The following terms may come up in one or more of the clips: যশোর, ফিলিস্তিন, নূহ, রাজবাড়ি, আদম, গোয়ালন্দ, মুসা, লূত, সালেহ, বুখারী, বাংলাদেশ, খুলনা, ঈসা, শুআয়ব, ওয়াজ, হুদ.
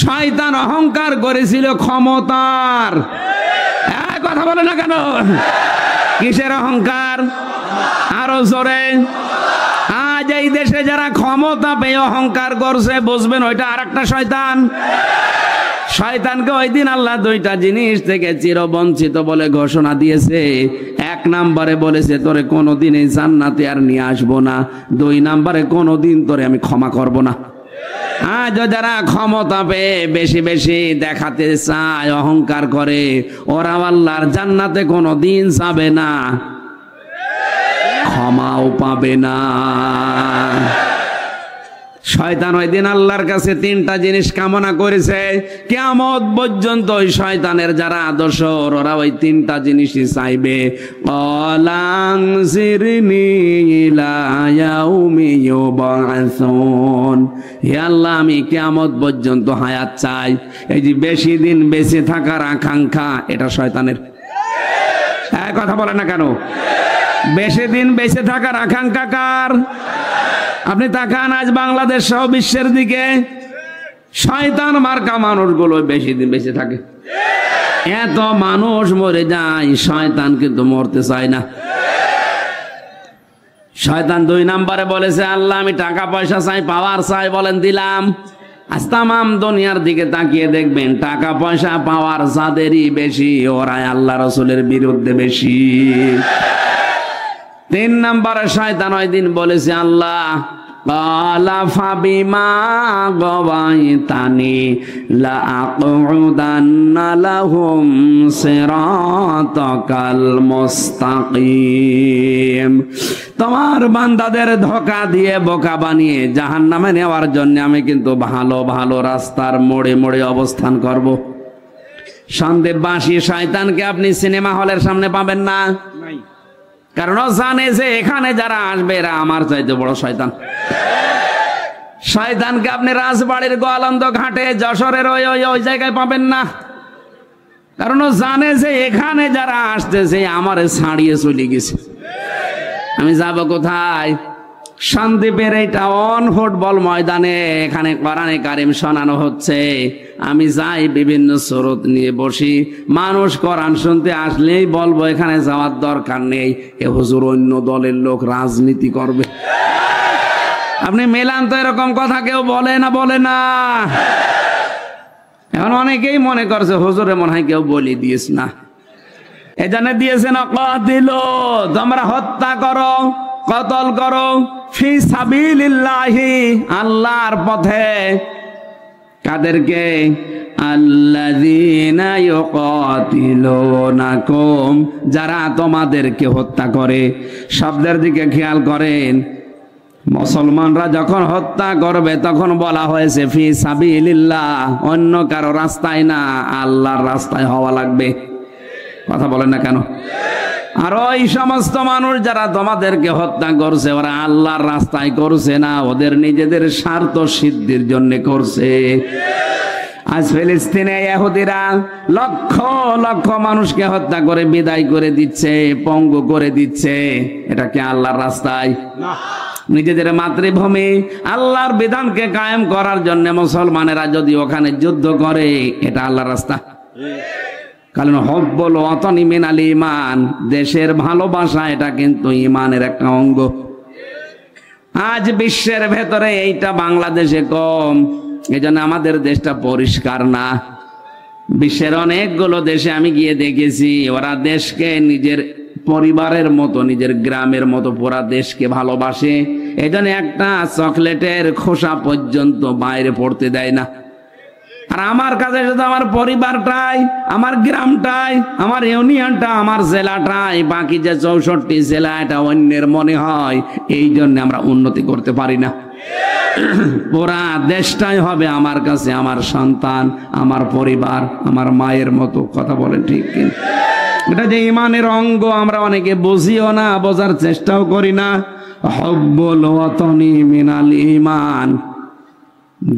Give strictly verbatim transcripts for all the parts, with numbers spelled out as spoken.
শয়তান অহংকার করেছিল ক্ষমতার, কথা বলে না কেন? কিসের অহংকার? আরো জোরে। আজ এই দেশে যারা ক্ষমতা পেয়ে অহংকার করছে, বুঝবেন ওইটা আর একটা শয়তান। শয়তানকে ওই দিন আল্লাহ দুইটা জিনিস থেকে চিরবঞ্চিত বলে ঘোষণা দিয়েছে। এক নম্বরে বলেছে তোরে কোনোদিন এই জান্নাতে আর নিয়ে আসবো না, দুই নম্বরে কোনোদিন তোরে আমি ক্ষমা করব না। আজ যারা ক্ষমতা পেয়ে বেশি বেশি দেখাতে চায়, অহংকার করে, ওরা আল্লাহর জান্নাতে কোনোদিন যাবে না, ক্ষমাও পাবে না। শয়তান ওই দিন আল্লাহর কাছে তিনটা জিনিস কামনা করেছে। কিয়ামত পর্যন্ত ওই শয়তানের যারা আদর্শ, ওরা ওই তিনটা জিনিসই চাইবে। হে আল্লাহ, আমি কিয়ামত পর্যন্ত হায়াত চাই। এই যে বেশি দিন বেঁচে থাকার আকাঙ্ক্ষা, এটা শয়তানের। হ্যাঁ, কথা বলে না কেন? বেশি দিন বেঁচে থাকার আকাঙ্ক্ষা কার? আপনি তাকান আজ বাংলাদেশ সহ বিশ্বের দিকে, শয়তান মার্কা মানুষগুলো বেশি দিন বেঁচে থাকে। এত মানুষ মরে যায়, শয়তান কিন্তু মরতে চায় না। শয়তান দুই নম্বরে বলেছে আল্লাহ আমি টাকা পয়সা চাই, পাওয়ার চাই। বলেন দিলাম। আজ তামাম দুনিয়ার দিকে তাকিয়ে দেখবেন টাকা পয়সা পাওয়ার যাদেরই বেশি, ওরাই আল্লাহ রসুলের বিরুদ্ধে বেশি। তিন নম্বরে শয়তান ওই দিন বলেছে আল্লাহ তোমার বান্দাদের ধোকা দিয়ে, বোকা বানিয়ে জাহান্নামে নেওয়ার জন্য আমি কিন্তু ভালো ভালো রাস্তার মোড়ে মোড়ে অবস্থান করব। সন্দেহবাসী শয়তানকে আপনি সিনেমা হলের সামনে পাবেন না, কারণ জানে যে এখানে যারা আসবে এরা আমার চাইতে বড় শয়তান। শয়তানকে আপনি রাজবাড়ির গোয়ালন্দ ঘাটে, যশোরের ওই ওই জায়গায় পাবেন না, কারণ ও জানে যে এখানে যারা আসতেছে আমারে ছাড়িয়ে চলে গেছে, আমি যাব কোথায়? সন্দীপের এইটা অন ফুটবল ময়দানে এখানে কোরআনে কারিম শোনানো হচ্ছে, আমি যাই বিভিন্ন স্রোত নিয়ে বসি, মানুষ কোরআন শুনতে আসলেই বলবো এখানে যাওয়ার দরকার নেই, এ হুজুর অন্য দলের লোক, রাজনীতি করবে। আপনি মেলান তো এরকম কথা কেউ বলে না? বলে না। এখন অনেকেই মনে করছে হুজুরে মনে হয় কেউ বলি দিয়েছ না, এজন্য দিয়েছে না, দিল তোমরা হত্যা করো, কতল করো, ফি সাবিলিল্লাহি, আল্লাহর পথে। কাদেরকে? আল্লাযীনা ইউকাতিলুনাকুম, যারা তোমাদেরকে হত্যা করে। শব্দের দিকে খেয়াল করেন, মুসলমানরা যখন হত্যা করবে তখন বলা হয়েছে ফি সাবিলিল্লাহ, অন্য কারো রাস্তায় না, আল্লাহর রাস্তায় হওয়া লাগবে। কথা বলেন না কেন? আর ওই সমস্ত মানুষ যারা তোমাদেরকে হত্যা করছে, ওরা আল্লাহর রাস্তায় করছে না, ওদের নিজেদের স্বার্থ সিদ্ধির জন্য করছে। আজ ফিলিস্তিনে ইহুদিরা লক্ষ লক্ষ মানুষকে হত্যা করে বিদায় করে দিচ্ছে, পঙ্গু করে দিচ্ছে। এটা কি আল্লাহর রাস্তায়? নিজেদের মাতৃভূমি, আল্লাহর বিধানকে কায়েম করার জন্য মুসলমানেরা যদি ওখানে যুদ্ধ করে, এটা আল্লাহর রাস্তা। কারণ হব্বল ওয়াতানি মিনাল ঈমান, দেশের ভালোবাসা, এটা কিন্তু ঈমানের একটা অঙ্গ। আজ বিশ্বের ভেতরে এইটা বাংলাদেশে কম, এজন্য আমাদের দেশটা পরিষ্কার না। বিশ্বের অনেকগুলো দেশে আমি গিয়ে দেখেছি ওরা দেশকে নিজের পরিবারের মতো, নিজের গ্রামের মতো পুরা দেশকে ভালোবাসে। এজন্য একটা চকলেটের খোসা পর্যন্ত বাইরে পড়তে দেয় না। আর আমার কাছে যদি আমার পরিবারটাই, আমার গ্রামটাই, আমার ইউনিয়নটা, আমার জেলাটাই, বাকি যে চৌষট্টি জেলা, এটা অন্যের মনে হয়, এই জন্য আমরা উন্নতি করতে পারি না। ওরা দেশটাই হবে আমার কাছে আমার সন্তান, আমার পরিবার, আমার মায়ের মতো। কথা বলেন ঠিক কিনা? এটা যে ইমানের অঙ্গ, আমরা অনেকে বুঝিও না, বোঝার চেষ্টাও করি না। হব্বুল ওয়াতানি মিনাল ঈমান,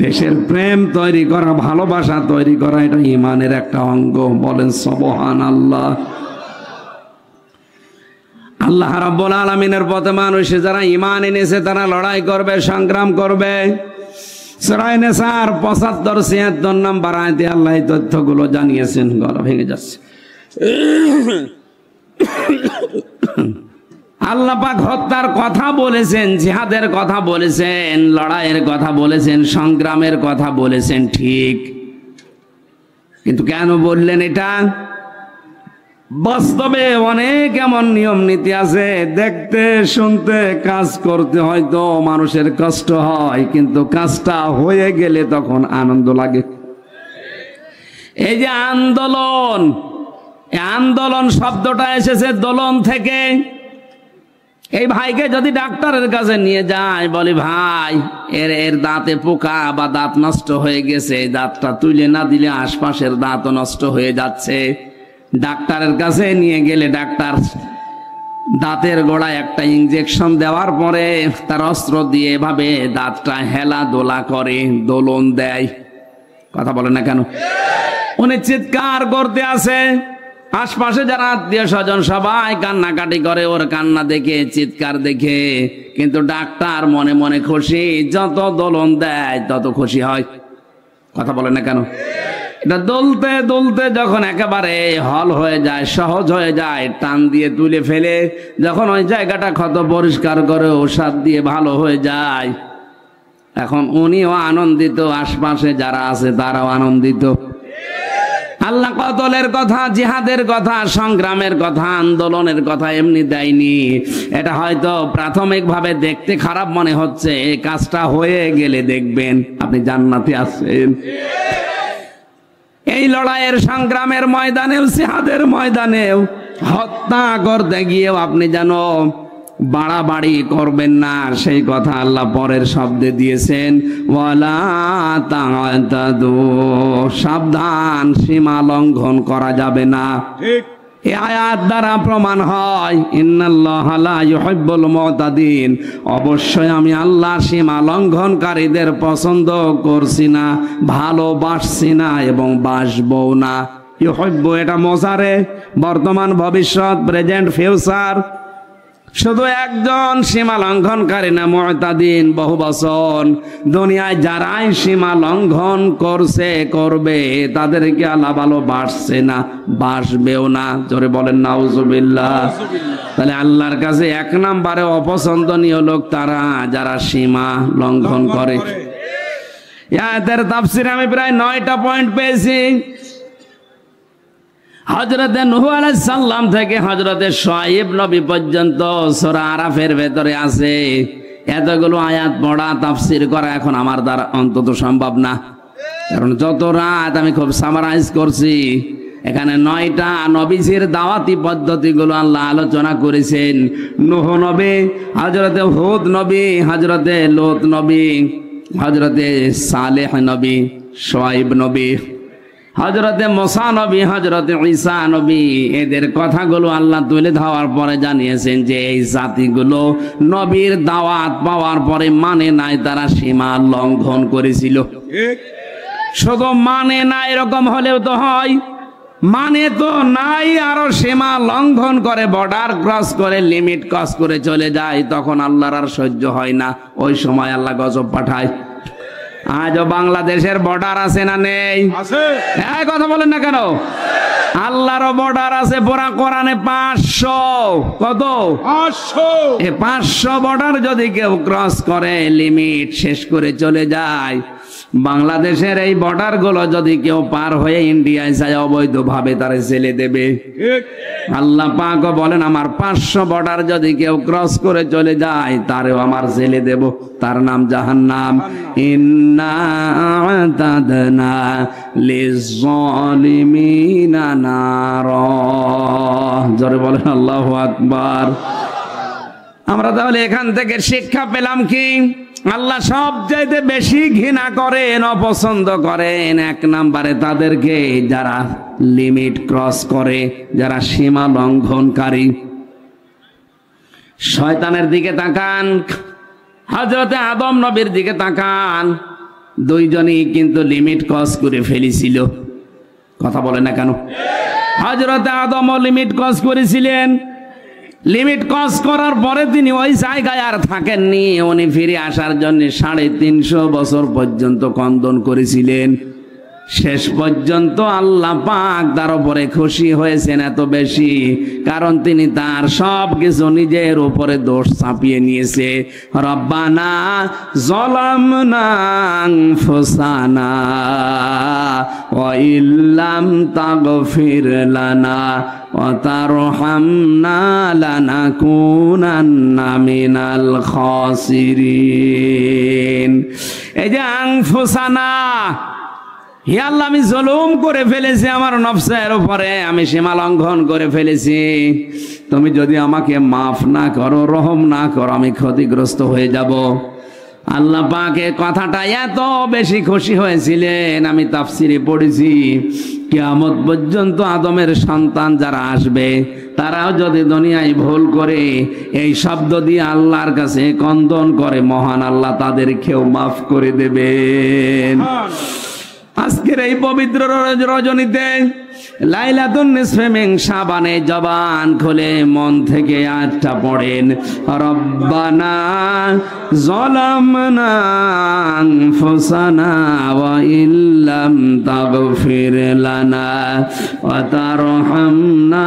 দেশের প্রেম তৈরি করা, ভালোবাসা তৈরি করা, এটা ইমানের একটা অঙ্গ। বলেন সুবহানাল্লাহ। আল্লাহ রাব্বুল আলামিনের পথে মানুষ যারা ইমান এনেছে, তারা লড়াই করবে, সংগ্রাম করবে। সূরা নিসার পঁচাত্তর ছিয়াত্তর নম্বর আয়াতে আল্লাহ এই তথ্যগুলো জানিয়েছেন। গলা ভেঙে যাচ্ছে। আল্লাহ পাক হত্যার কথা বলেছেন, জিহাদের কথা বলেছেন, লড়াইয়ের কথা বলেছেন, সংগ্রামের কথা বলেছেন, ঠিক। কিন্তু কেন বললেন এটা? বাস্তবে অনেক এমন নিয়ম নীতি আছে, দেখতে শুনতে কাজ করতে হয়তো মানুষের কষ্ট হয়, কিন্তু কাজটা হয়ে গেলে তখন আনন্দ লাগে। এই যে আন্দোলন, আন্দোলন শব্দটা এসেছে দোলন থেকে। এই ভাইকে যদি ডাক্তারের কাছে নিয়ে যায়, বলি ভাই এর এর দাঁতে পোকা বা দাঁত নষ্ট হয়ে গেছে, দাঁতটা তুলে না দিলে আশপাশের দাঁতও নষ্ট হয়ে যাচ্ছে, ডাক্তারের কাছে নিয়ে গেলে ডাক্তার দাঁতের গোড়ায় একটা ইঞ্জেকশন দেওয়ার পরে তার অস্ত্র দিয়ে এভাবে দাঁতটা হেলা দোলা করে, দোলন দেয়। কথা বলে না কেন? উনি চিৎকার করতে আসে, আশপাশে যারা আত্মীয় স্বজন সবাই কান্নাকাটি করে ওর কান্না দেখে, চিৎকার দেখে, কিন্তু ডাক্তার মনে মনে খুশি, যত দোলন দেয় তত খুশি হয়। কথা বলে না কেন? এটা দোলতে দোলতে যখন একেবারে হল হয়ে যায়, সহজ হয়ে যায়, টান দিয়ে তুলে ফেলে, যখন ওই জায়গাটা ক্ষত পরিষ্কার করে ওষুধ দিয়ে ভালো হয়ে যায়, এখন উনিও আনন্দিত, আশপাশে যারা আছে তারাও আনন্দিত। আল্লাহ কতলের কথা, জিহাদের কথা, সংগ্রামের কথা, আন্দোলনের কথা এমনি দেয়নি। এটা হয়তো প্রাথমিকভাবে দেখতে খারাপ মনে হচ্ছে, এই কাজটা হয়ে গেলে দেখবেন আপনি জান্নাতে আছেন। এই লড়াইয়ের সংগ্রামের ময়দানেও, জিহাদের ময়দানেও হত্যা করতে গিয়েও আপনি যেন বাড়াবাড়ি করবেন না, সেই কথা আল্লাহ পরের শব্দে দিয়েছেন। ওয়ালা তা'তাদু, সাবধান, সীমা লঙ্ঘন করা যাবে না। এই আয়াত দ্বারা প্রমাণ হয় ইন্নাল্লাহা লা ইউহিব্বুল মুতাদিন, অবশ্যই আমি আল্লাহ সীমা লঙ্ঘনকারীদের পছন্দ করছি না, ভালোবাসছি না এবং বাসবো না। ইউহিব্বু এটা মোজারে, বর্তমান, ভবিষ্যৎ, প্রেজেন্ট, ফিউচার। শুধু একজন সীমা লঙ্ঘনকারী না, মুতাদিন বহু বছর। দুনিয়ায় যারাই সীমা লঙ্ঘন করছে, করবে, তাদেরকে আল্লাহ ভালো বাসছে না, বাসবেও না। জোরে বলেন নাউজুবিল্লাহ। তাহলে আল্লাহর কাছে এক নম্বরে অপছন্দনীয় লোক তারা, যারা সীমা লঙ্ঘন করে। এদের তাফসিরে আমি প্রায় নয়টা পয়েন্ট পেয়েছি। হযরতে নূহ আলাইহিস সালাম থেকে হযরতে শুআয়ব নবী পর্যন্ত সূরা আরাফের ভেতরে আছে। এতগুলো আয়াত পড়া, তাফসীর করা এখন আমার দ্বারা অন্তত সম্ভব না, কারণ যত রাত আমি খুব সামারাইজ করছি। এখানে নয়টা নবীজির দাওয়াতি পদ্ধতিগুলো আল্লাহ আলোচনা করেছেন। নূহ নবী, হযরতে হুদ নবী, হযরতে লূত নবী, হযরতে সালেহ নবী, শুআয়ব নবী, হযরতে মুসা নবী, হযরতে ঈসা নবী, এদের কথাগুলো আল্লাহ তুলে ধরার পরে জানিয়েছেন যে এই জাতিগুলো নবীর দাওয়াত পাওয়ার পরে মানে নাই, তারা সীমা লঙ্ঘন করেছিল। শুধু মানে না, এরকম হলেও তো হয়, মানে তো নাই, আরো সীমা লঙ্ঘন করে, বর্ডার ক্রস করে, লিমিট ক্রস করে চলে যায়, তখন আল্লাহর আর সহ্য হয় না, ওই সময় আল্লাহ গজব পাঠায়। আজও বাংলাদেশের বর্ডার আছে না নেই? এই কথা বলেন না কেন? আল্লাহরও বর্ডার আছে, পুরা কোরআনে পাঁচশো, কত পাঁচশো বর্ডার যদি কেউ ক্রস করে, লিমিট শেষ করে চলে যায়। বাংলাদেশের এই বর্ডার গুলো যদি কেউ পার হয়ে ইন্ডিয়ায় যায় অবৈধভাবে, তারা জেলে দেবে। আল্লাহ পাক বলেন আমার পাঁচশো বর্ডার যদি কেউ ক্রস করে চলে যায়, তারেও আমার জেলে দেব, তার নাম জাহান্নাম। ইন্না আ'তাদনা লিজ-জালিমিনা নারা। জোরে বলেন আল্লাহু আকবার। আমরা তাহলে এখান থেকে শিক্ষা পেলাম কি, আল্লাহ সবচাইতে বেশি ঘৃণা করেন, অপছন্দ করেন এক নম্বরে তাদেরকে যারা লিমিট ক্রস করে, যারা সীমা লঙ্ঘনকারী। শয়তানের দিকে তাকান, হযরতে আদম নবীর দিকে তাকান, দুইজনই কিন্তু লিমিট ক্রস করে ফেলেছিল। কথা বলে না কেন? হযরতে আদমও লিমিট ক্রস করেছিলেন, লিমিট ক্রস করার পরে তিনি ওই জায়গায় আর থাকেননি, উনি ফিরে আসার জন্য সাড়ে তিনশো বছর পর্যন্ত কন্দন করেছিলেন। শেষ পর্যন্ত আল্লাহ পাক তার উপরে খুশি হয়েছেন এত বেশি, কারণ তিনি তার সব কিছু নিজের উপরে দোষ চাপিয়ে নিয়েছে। রব্বানা যালামনা আনফুসানা ওয়া ইল্লাম তাগফির লানা ওয়া তারহামনা লানাকুনান্না মিনাল খাসিরিন। এই যে আনফুসানা, হে আল্লাহ আমি জুলুম করে ফেলেছি, আমার নফসের উপরে আমি সীমা লঙ্ঘন করে ফেলেছি, তুমি যদি আমাকে মাফ না করো, রহম না করো, আমি ক্ষতিগ্রস্ত হয়ে যাব। আল্লাহ পাকের কথাটা এত বেশি খুশি হয়েছিলেন, আমি তাফসিরে পড়েছি কিয়ামত পর্যন্ত আদমের সন্তান যারা আসবে তারাও যদি দুনিয়ায় ভুল করে এই শব্দ দিয়ে আল্লাহর কাছে কন্দন করে, মহান আল্লাহ তাদেরকেও মাফ করে দেবেন। আজকের এই পবিত্র রজনীতে লাইলাতুন নিসফে মিন শাবানে জবান খুলে মন থেকে আটটা পড়েন। রব্বানা যালামনা আনফুসানা ওয়া ইল্লাম তাগফির লানা ওয়া তারহামনা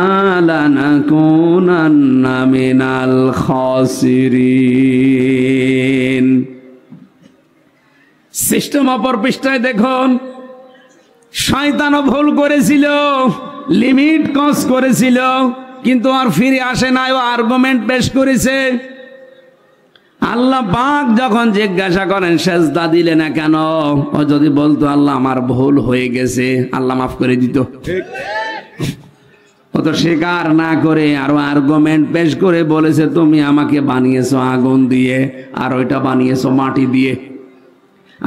লানাকুনান্না মিনাল খাসিরিন। সিস্টেম অপর পৃষ্ঠায় দেখুন, শয়তানও ভুল করেছিল, লিমিট ক্রস করেছিল, কিন্তু আর ফিরে আসে নাই, ও আর্গুমেন্ট পেশ করেছে। আল্লাহ পাক যখন জিজ্ঞাসা করেন সেজদা দিলে না কেন, ও যদি বলতো আল্লাহ আমার ভুল হয়ে গেছে, আল্লাহ মাফ করে দিত। ও তো স্বীকার না করে আরো আর্গুমেন্ট পেশ করে বলেছে, তুমি আমাকে বানিয়েছো আগুন দিয়ে আর ওইটা বানিয়েছো মাটি দিয়ে,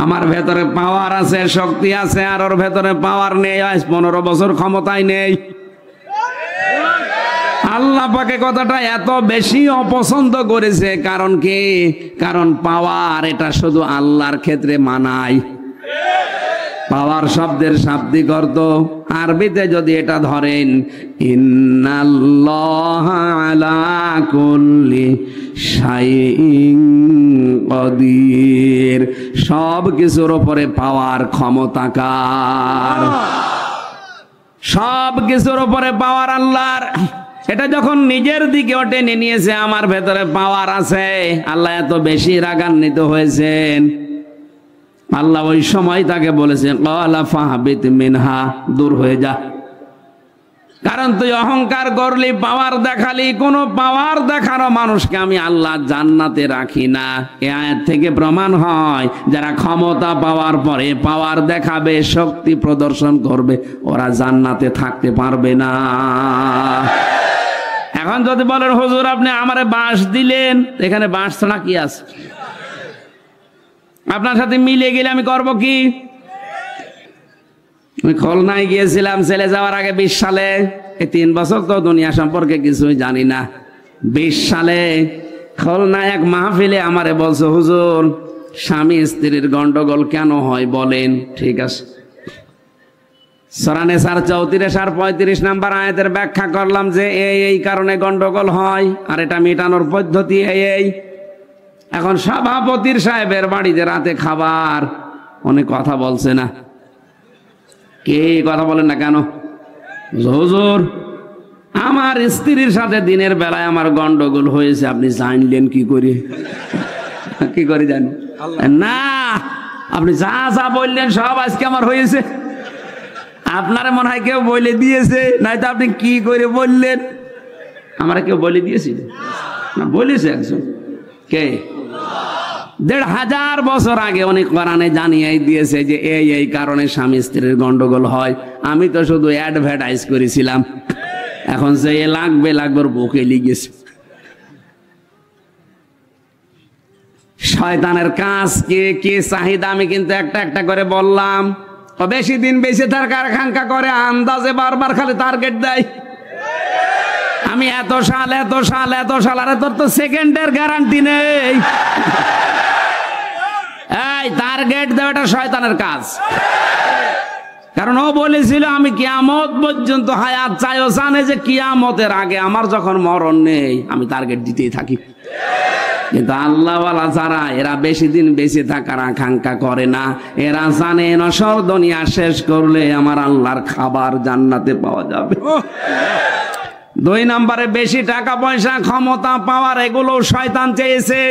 আমার ভেতরে পাওয়ার আছে, শক্তি আছে, আর ওর ভেতরে পাওয়ার নেই, আজ পনেরো বছর ক্ষমতায় নেই। আল্লাহ পাকে কথাটা এত বেশি অপছন্দ করেছে, কারণ কি? কারণ পাওয়ার এটা শুধু আল্লাহর ক্ষেত্রে মানায়। পাওয়ার শব্দের শাব্দিক অর্থ আরবিতে যদি এটা ধরেন, ইন্নাল্লাহা আলা কুল্লি শাইইন কাদির, সব কিছুর উপরে পাওয়ার ক্ষমতাকার, সব কিছুর উপরে পাওয়ার আল্লাহর। এটা যখন নিজের দিকে টেনে নিয়েছে, আমার ভেতরে পাওয়ার আছে, আল্লাহ এত বেশি রাগান্বিত হয়েছেন, আল্লাহ ওই সময় তাকে বলেছেন ক্বালা ফাহবিত মিনহা, দূর হয়ে যা। কারণ তুই অহংকার করলি, পাওয়ার দেখালি, কোন পাওয়ার দেখানো মানুষকে আমি আল্লাহ জান্নাতে রাখি না। এ আয়াত থেকে প্রমাণ হয়, যারা ক্ষমতা পাওয়ার পরে পাওয়ার দেখাবে, শক্তি প্রদর্শন করবে, ওরা জান্নাতে থাকতে পারবে না। এখন যদি বলেন হুজুর আপনি আমারে বাঁশ দিলেন, এখানে বাঁশ ছাড়া কি আছে? আপনার সাথে মিলে গেলে আমি করবো কি? আমি খুলনায় গিয়েছিলাম ছেলে যাওয়ার আগে বিশ সালে, এই তিন বছর তো দুনিয়া সম্পর্কে কিছুই জানি না। বিশ সালে খুলনায় এক মাহফিলে আমারে বলছে, হুজুর স্বামী স্ত্রীর গন্ডগোল কেন হয় বলেন। ঠিক আছে, সূরা নিসার চৌত্রিশ আর পঁয়ত্রিশ নাম্বার আয়াতের ব্যাখ্যা করলাম যে এই এই কারণে গন্ডগোল হয়, আর এটা মেটানোর পদ্ধতি এই এই। এখন সভাপতির সাহেবের বাড়িতে রাতে খাবার, অনেক কথা বলছে না, কে কথা বলেন না কেন? হুজুর আমার স্ত্রীর সাথে দিনের বেলায় আমার গন্ডগোল হয়েছে, আপনি জানলেন কি করে? কি করে জানেন? না আপনি যা যা বললেন সব আজকে আমার হয়েছে। আপনার মনে হয় কেউ বলে দিয়েছে, নয়তো আপনি কি করে বললেন? আমার কেউ বলে দিয়েছিল না, বলেছে একজন। কে? দেড় হাজার বছর আগে অনেক কোরআনে জানিয়ে দিয়েছে যে এই এই কারণে স্বামী স্ত্রীর গন্ডগোল হয়। আমি তো শুধু অ্যাডভার্টাইজ করেছিলাম, এখন যে লাগবে লাগবে বুকে লিগেছে। শয়তানের কাজ কে কে চাহিদা আমি কিন্তু একটা একটা করে বললাম। বেশি দিন বেশি তার কারখানা করে, আন্দাজে বারবার খালি টার্গেট দেয়। আমি এত সাল এত সাল এত সাল, আরে তোর তো সেকেন্ডের গ্যারান্টি নেই। এই টার্গেট দেওয়াটা শয়তানের কাজ। কারণ ও বলেছিল আমি কিয়ামত পর্যন্ত হায়াত চাই, ও জানে যে কিয়ামতের আগে আমার যখন মরণ নেই আমি টার্গেট দিতেই থাকি। কিন্তু আল্লাহওয়ালা যারা এরা বেশি দিন বেঁচে থাকার আকাঙ্ক্ষা করে না, এরা জানে নশ্বর দুনিয়া শেষ করলে আমার আল্লাহর খাবার জান্নাতে পাওয়া যাবে। দুই নম্বরে বেশি টাকা পয়সা ক্ষমতা পাওয়ার এগুলো শয়তান চেয়েছে।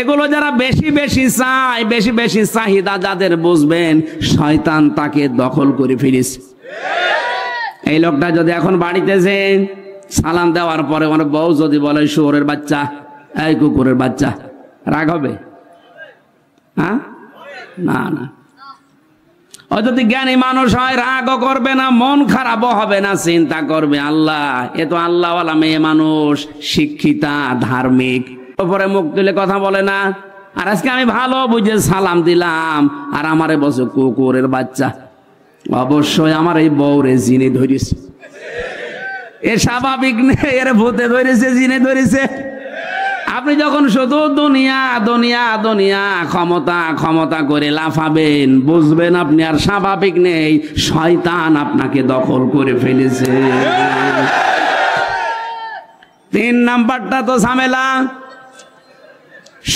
এগুলো যারা বেশি বেশি চায়, বেশি বেশি চাহিদা যাদের, বুঝবেন শয়তান তাকে দখল করে ফেলিস। এই লোকটা যদি এখন বাড়িতে যে সালাম দেওয়ার পরে মানে বউ যদি বলে শুয়োরের বাচ্চা, এই কুকুরের বাচ্চা, রাগ হবে? হ্যাঁ, না না, ও যদি জ্ঞানী মানুষ হয় রাগও করবে না, মন খারাপও হবে না, চিন্তা করবে আল্লাহ এ তো আল্লাহওয়ালা মেয়ে মানুষ, শিক্ষিতা, ধার্মিক, ওপরে মুখ তুলে কথা বলে না। আর আজকে আমি ভালো বুঝে সালাম দিলাম আর আমারে বসে কুকুরের বাচ্চা। অবশ্যই আমার এই বউরে জিনে ধরেছে, এ স্বাভাবিক নেই, এর ভূতে ধরেছে, জিনে ধরেছে। আপনি যখন শুধু দুনিয়া দুনিয়া দুনিয়া ক্ষমতা ক্ষমতা করে লাফাবেন, বুঝবেন আপনি আর স্বাভাবিক নেই, শয়তান আপনাকে দখল করে ফেলেছে। তিন নাম্বারটা তো ঝামেলা।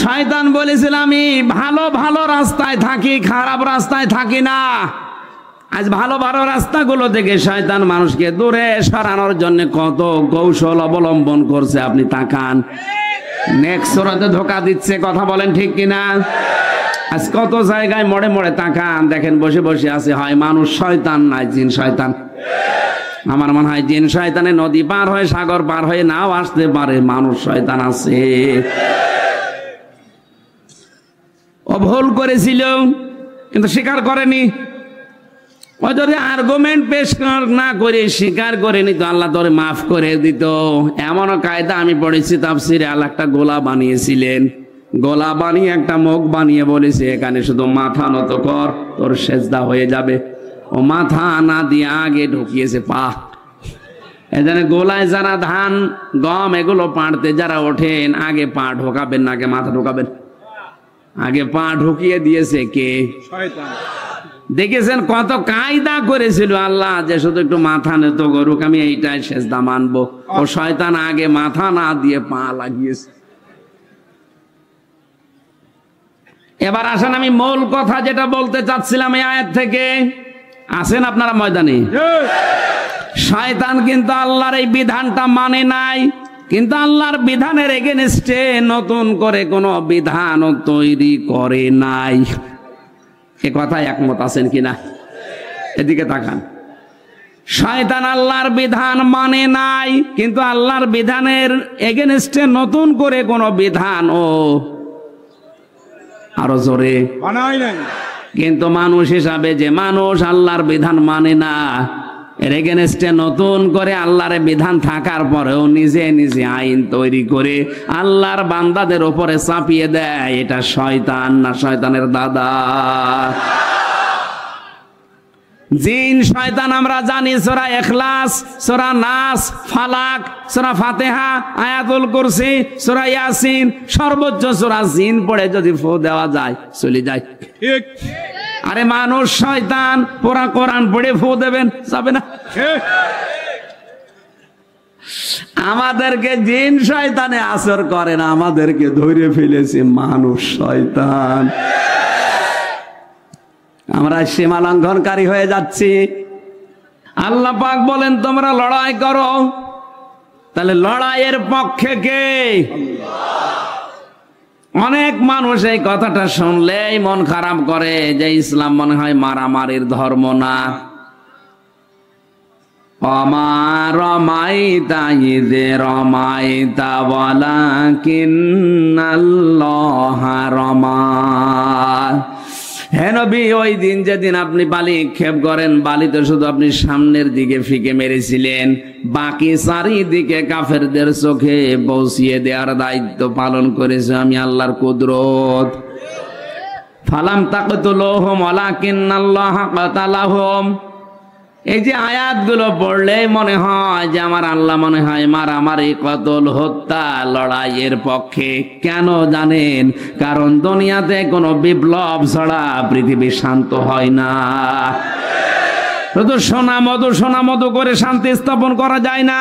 শয়তান বলেছিল আমি ভালো ভালো রাস্তায় থাকি, খারাপ রাস্তায় থাকি না। আজ ভালো ভালো রাস্তাগুলো থেকে শয়তান মানুষকে দূরে সরানোর জন্য কত কৌশল অবলম্বন করছে, আপনি তাকান। নেক্সট সূরাতে ধোঁকা দিচ্ছে, কথা বলেন ঠিক কিনা? আজ কত জায়গায় মরে মরে তাকান, দেখেন বসে বসে আছে হয় মানুষ শয়তান, নাই জিন শয়তান। আমার মনে হয় জিন শয়তানে নদী পার হয়ে সাগর পার হয়ে নাও আসতে পারে, মানুষ শয়তান আছে। ও ভুল করেছিল কিন্তু স্বীকার করেনি। ও যদি আর্গুমেন্ট পেশ না করে স্বীকার করেনি তো আল্লাহ তোরে মাফ করে দিত। এমনও কায়দা আমি পড়েছি তাফসিরে, আল্লাহ একটা গোলা বানিয়েছিলেন, গোলা বানিয়ে একটা মুখ বানিয়ে বলেছে এখানে শুধু মাথা নত কর, তোর সেজদা হয়ে যাবে। ও মাথা না দিয়ে আগে ঢুকিয়েছে পা। এখানে গোলায় যারা ধান গম এগুলো পাড়তে যারা ওঠেন, আগে পা ঢোকাবেন না, আগে মাথা ঢোকাবেন। আগে পা ঢুকিয়ে দিয়েছে কে? শয়তান। দেখেছেন কত কায়দা করেছিল আল্লাহ যে শুধু একটু মাথা নেতো গরুক, আমি এইটাই সেজদা মানবো। ও শয়তান আগে মাথা না দিয়ে পা লাগিয়েছে। এবার আসেন আমি মূল কথা যেটা বলতে চাচ্ছিলাম এই আয়াত থেকে। আসেন আপনারা ময়দানে। শয়তান কিন্তু আল্লাহর এই বিধানটা মানে নাই, কিন্তু আল্লাহর বিধানের এগেনস্টে নতুন করে কোনো বিধান তৈরি করে নাই। এ কথা একমত আছেন কিনা? এদিকে তাকান। শয়তান আল্লাহর বিধান মানে নাই, কিন্তু আল্লাহর বিধানের এগেনস্টে নতুন করে কোনো বিধান ও আরো জোরে বানাই নাই। কিন্তু মানুষ হিসাবে যে মানুষ আল্লাহর বিধান মানে না, এর এগেনস্টে নতুন করে আল্লাহর বিধান থাকার পরেও নিজে নিজে আইন তৈরি করে আল্লাহর বান্দাদের উপরে চাপিয়ে দেয়, এটা শয়তান না শয়তানের দাদা? জিন শয়তান আমরা জানি, সূরা ইখলাস, সূরা নাস, ফালাক, সূরা ফাতিহা, আয়াতুল কুরসি, সূরা ইয়াসিন, সর্বোচ্চ সূরা জিন পড়ে যদি ফু দেওয়া যায় চলে যায়। ঠিক। আরে মানুষ শয়তান পুরা কোরআন পড়ে ফু দেবেন, যাবে না? আমাদেরকে জিন শয়তানে আসর করে না, আমাদেরকে ধরে ফেলেছে মানুষ শয়তান। আমরা সীমা লঙ্ঘনকারী হয়ে যাচ্ছি। আল্লাহ পাক বলেন তোমরা লড়াই করো, তাহলে লড়াইয়ের পক্ষে কে? অনেক মানুষ এই কথাটা শুনলেই মন খারাপ করে যে ইসলাম মনে হয় মারামারির ধর্ম না। আমার রমাইতা ইদে রমাইতা বলা কিন্নাল্লাহ রমা। হে নবী, ওই দিন যেদিন আপনি বালি নিক্ষেপ করেন, বালিতে শুধু আপনি সামনের দিকে ফিকে মেরেছিলেন, বাকি চারিদিকে কাফেরদের চোখে পৌঁছিয়ে দেওয়ার দায়িত্ব পালন করেছে আমি আল্লাহর কুদরত। ফালাম তাকতুলুহুম ওয়ালাকিন্নাল্লাহ কাতালাহুম। এই যে আয়াতগুলো পড়লেই মনে হয় যে আমার আল্লাহ মনে হয় মারামারি, কতল, হত্যা, লড়াইয়ের পক্ষে। কেন জানেন? কারণ দুনিয়াতে কোনো বিপ্লব ছাড়া পৃথিবী শান্ত হয় না। শুধু সোনা মধু সোনা মধু করে শান্তি স্থাপন করা যায় না।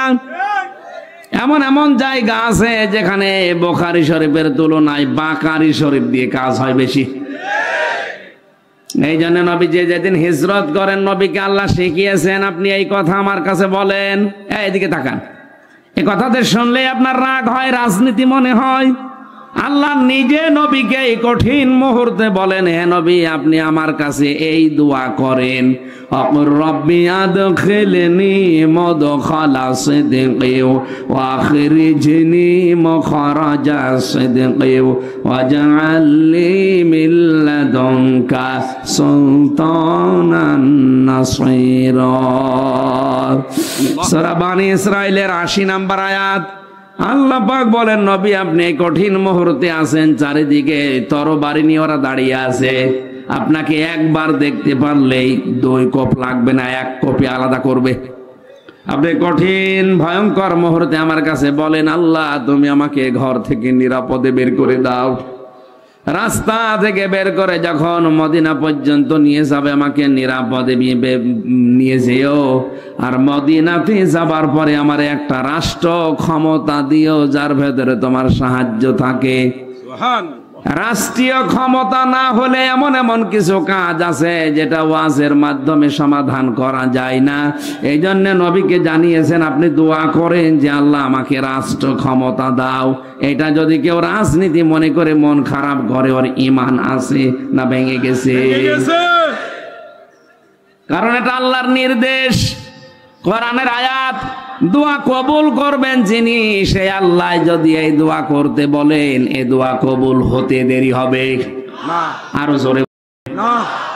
এমন এমন জায়গা আছে যেখানে বুখারী শরীফের তুলনায় বাকারী শরীফ দিয়ে কাজ হয় বেশি। এই জন্য নবী যে যেদিন হিজরত করেন নবীকে আল্লাহ শিখিয়েছেন আপনি এই কথা আমার কাছে বলেন, এদিকে তাকান, এই কথাতে শুনলে আপনার রাগ হয়, রাজনীতি মনে হয়। আল্লাহ নিজে নবীকে এই কঠিন মুহূর্তে বলেন, হে নবী আপনি আমার কাছে এই দোয়া করেন, অকুর রব্বি আদখিলনি মদখালা সিদকি ওয়া আখরিজনি মখরাজা সিদকি ওয়াজআল লি মিন লাদুনকা সুলতানান নাসীরা। সূরা বানী ইসরাঈলের আশি নম্বর আয়াত। আল্লাহ পাক বলেন, নবী আপনি কঠিন মুহূর্তে আছেন, চারিদিকে তরবারি নিয়ে ওরা দাঁড়িয়ে আছে, আপনাকে একবার দেখতে পারলেই দুই কোপ লাগবে না, এক কোপে আলাদা করবে। আপনি কঠিন ভয়ঙ্কর মুহূর্তে আমার কাছে বলেন, আল্লাহ তুমি আমাকে ঘর থেকে নিরাপদে বের করে দাও। রাস্তা থেকে বের করে যখন মদিনা পর্যন্ত নিয়ে যাবে, আমাকে নিরাপদে নিয়ে যেও, আর মদিনাতে যাবার পরে আমার একটা রাষ্ট্র ক্ষমতা দিও যার ভেতরে তোমার সাহায্য থাকে। রাষ্ট্রীয় ক্ষমতা না হলে এমন এমন কিছু কাজ আছে যেটা ওয়াজের মাধ্যমে সমাধান করা যায় না। এই জন্য নবীকে জানিয়েছেন আপনি দোয়া করেন যে আল্লাহ আমাকে রাষ্ট্র ক্ষমতা দাও। এটা যদি কেউ রাজনীতি মনে করে মন খারাপ করে, ওর ইমান আছে না ভেঙে গেছে। কারণ এটা আল্লাহর নির্দেশ, কোরআনের আয়াত। দোয়া কবুল করবেন যিনি, সে আল্লাহ যদি এই দোয়া করতে বলেন, এ দোয়া কবুল হতে দেরি হবে না। আরো জোরে না।